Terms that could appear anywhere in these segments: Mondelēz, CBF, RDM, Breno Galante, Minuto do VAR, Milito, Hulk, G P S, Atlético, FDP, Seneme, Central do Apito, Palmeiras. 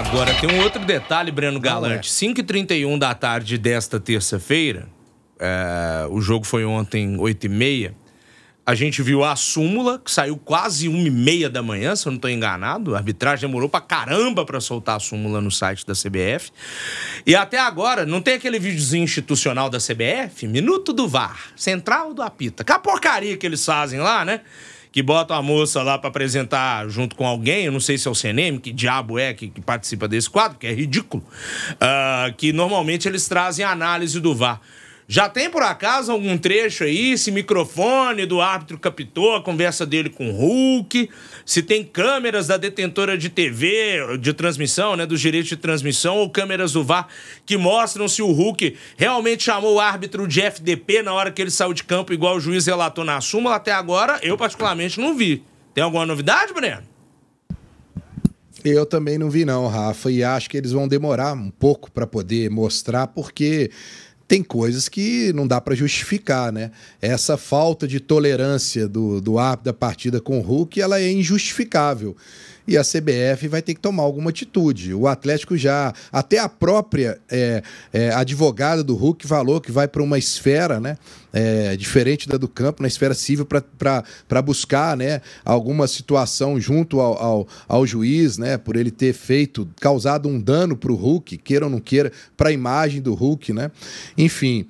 Agora tem um outro detalhe, Breno Galante. 5h31 da tarde desta terça-feira, o jogo foi ontem 8h30, a gente viu a súmula, que saiu quase 1h30 da manhã, se eu não estou enganado. A arbitragem demorou pra caramba pra soltar a súmula no site da CBF. E até agora, não tem aquele videozinho institucional da CBF? Minuto do VAR, Central do Apito. Que a porcaria que eles fazem lá, né? Que botam a moça lá pra apresentar junto com alguém, eu não sei se é o Seneme, que diabo é que participa desse quadro, que é ridículo, que normalmente eles trazem a análise do VAR. Já tem, por acaso, algum trecho aí, se microfone do árbitro captou a conversa dele com o Hulk, se tem câmeras da detentora de TV, de transmissão, né, dos direitos de transmissão, ou câmeras do VAR que mostram se o Hulk realmente chamou o árbitro de FDP na hora que ele saiu de campo, igual o juiz relatou na súmula. Até agora, eu particularmente não vi. Tem alguma novidade, Breno? Eu também não vi não, Rafa, e acho que eles vão demorar um pouco para poder mostrar, porque... tem coisas que não dá para justificar, né? Essa falta de tolerância do árbitro da partida com o Hulk, ela é injustificável. E a CBF vai ter que tomar alguma atitude. O Atlético já... até a própria advogada do Hulk falou que vai para uma esfera, né, diferente da do campo, na esfera civil, para buscar, né, alguma situação junto ao juiz, né, por ele ter causado um dano para o Hulk, queira ou não queira, para a imagem do Hulk, né? Enfim,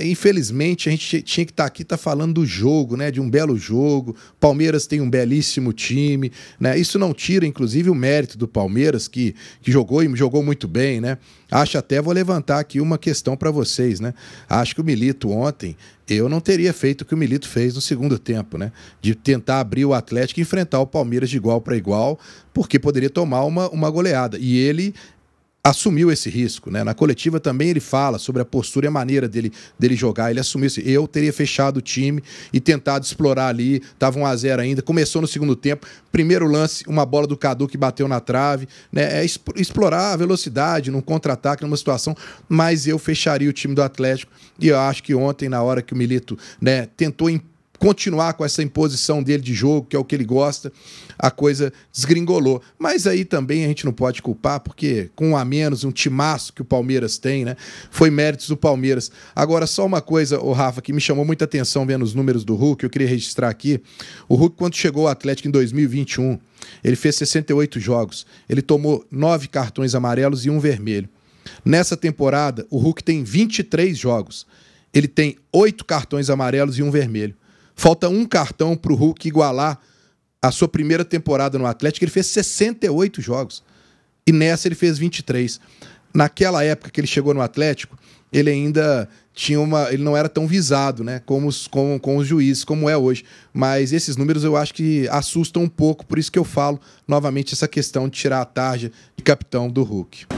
infelizmente a gente tinha que estar aqui, falando do jogo, né, de um belo jogo. Palmeiras tem um belíssimo time, né? Isso não tira, inclusive, o mérito do Palmeiras, que jogou e jogou muito bem, né? Acho até, vou levantar aqui uma questão para vocês, né? Acho que o Milito ontem, eu não teria feito o que o Milito fez no segundo tempo, né? De tentar abrir o Atlético e enfrentar o Palmeiras de igual para igual, porque poderia tomar uma goleada. E ele assumiu esse risco, né? Na coletiva também ele fala sobre a postura e a maneira dele jogar, ele assumiu isso. Eu teria fechado o time e tentado explorar ali, tava 1x0 ainda, começou no segundo tempo, primeiro lance, uma bola do Cadu que bateu na trave, né? É explorar a velocidade num contra-ataque, numa situação, mas eu fecharia o time do Atlético, e eu acho que ontem, na hora que o Milito, né, tentou continuar com essa imposição dele de jogo, que é o que ele gosta, a coisa desgringolou. Mas aí também a gente não pode culpar, porque com um a menos, um timaço que o Palmeiras tem, né? Foi méritos do Palmeiras. Agora, só uma coisa, ô Rafa, que me chamou muita atenção vendo os números do Hulk, eu queria registrar aqui. O Hulk, quando chegou ao Atlético em 2021, ele fez 68 jogos. Ele tomou 9 cartões amarelos e 1 vermelho. Nessa temporada, o Hulk tem 23 jogos. Ele tem 8 cartões amarelos e 1 vermelho. Falta um cartão para o Hulk igualar a sua primeira temporada no Atlético. Ele fez 68 jogos e nessa ele fez 23. Naquela época que ele chegou no Atlético, ele ainda tinha ele não era tão visado, né, com os juízes, como é hoje. Mas esses números eu acho que assustam um pouco, por isso que eu falo novamente essa questão de tirar a tarja de capitão do Hulk.